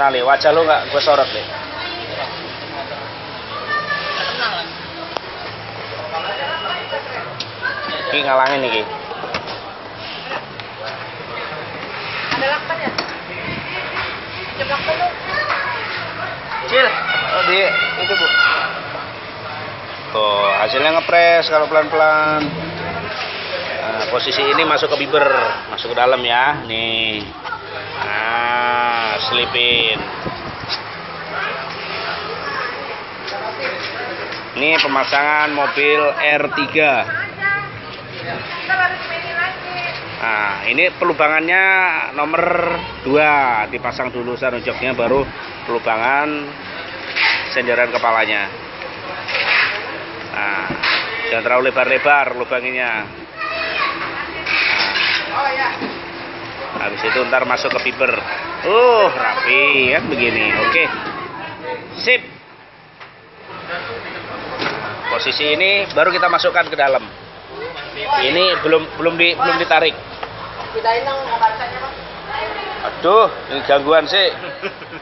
terkenal ya, wajah lo gak gue sorot deh. Ini ngalangin nih. Ada lakban ya? Jeblak dulu. Cil, oh di itu bu. Tuh hasilnya ngepres kalau pelan-pelan. Nah, posisi ini masuk ke biber, masuk ke dalam ya, nih. Nah, selipin. Ini pemasangan mobil R3. Nah, ini pelubangannya nomor 2 dipasang dulu sarung joknya, baru pelubangan senderan kepalanya. Nah, jangan terlalu lebar-lebar lubanginnya. Nah, habis itu ntar masuk ke piper. Rapi kan begini. Oke. Sip. Posisi ini baru kita masukkan ke dalam. Ini belum ditarik. Aduh, ini gangguan sih.